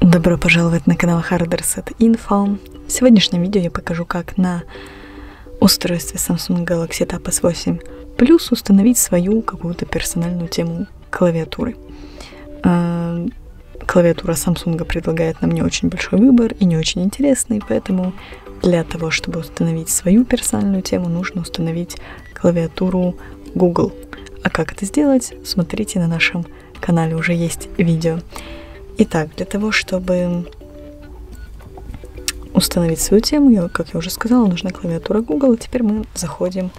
Добро пожаловать на канал HardReset Info. В сегодняшнем видео я покажу, как на устройстве Samsung Galaxy Tab S8 Plus установить свою какую-то персональную тему клавиатуры. Клавиатура Samsung предлагает нам не очень большой выбор и не очень интересный, поэтому для того, чтобы установить свою персональную тему, нужно установить клавиатуру Google. А как это сделать, смотрите, на нашем канале уже есть видео. Итак, для того, чтобы установить свою тему, как я уже сказала, нужна клавиатура Google. Теперь мы заходим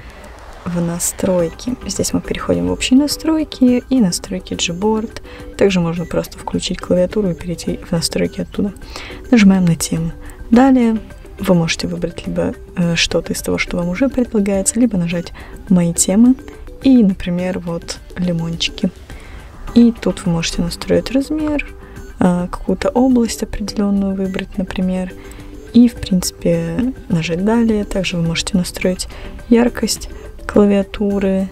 в настройки. Здесь мы переходим в общие настройки и настройки Gboard. Также можно просто включить клавиатуру и перейти в настройки оттуда. Нажимаем на тему. Далее вы можете выбрать либо что-то из того, что вам уже предлагается, либо нажать «Мои темы» и, например, вот «Лимончики». И тут вы можете настроить размер, какую-то область определенную выбрать, например, и, в принципе, нажать «Далее». Также вы можете настроить яркость клавиатуры,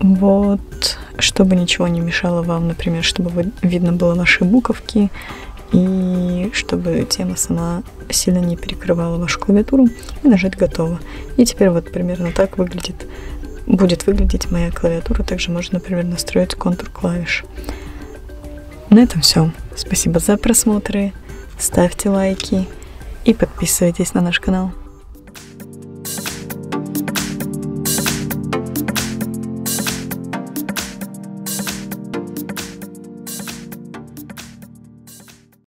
вот, чтобы ничего не мешало вам, например, чтобы видно было ваши буковки, и чтобы тема сама сильно не перекрывала вашу клавиатуру, и нажать «Готово». И теперь вот примерно так будет выглядеть моя клавиатура. Также можно, например, настроить контур клавиш. На этом все. Спасибо за просмотры, ставьте лайки и подписывайтесь на наш канал.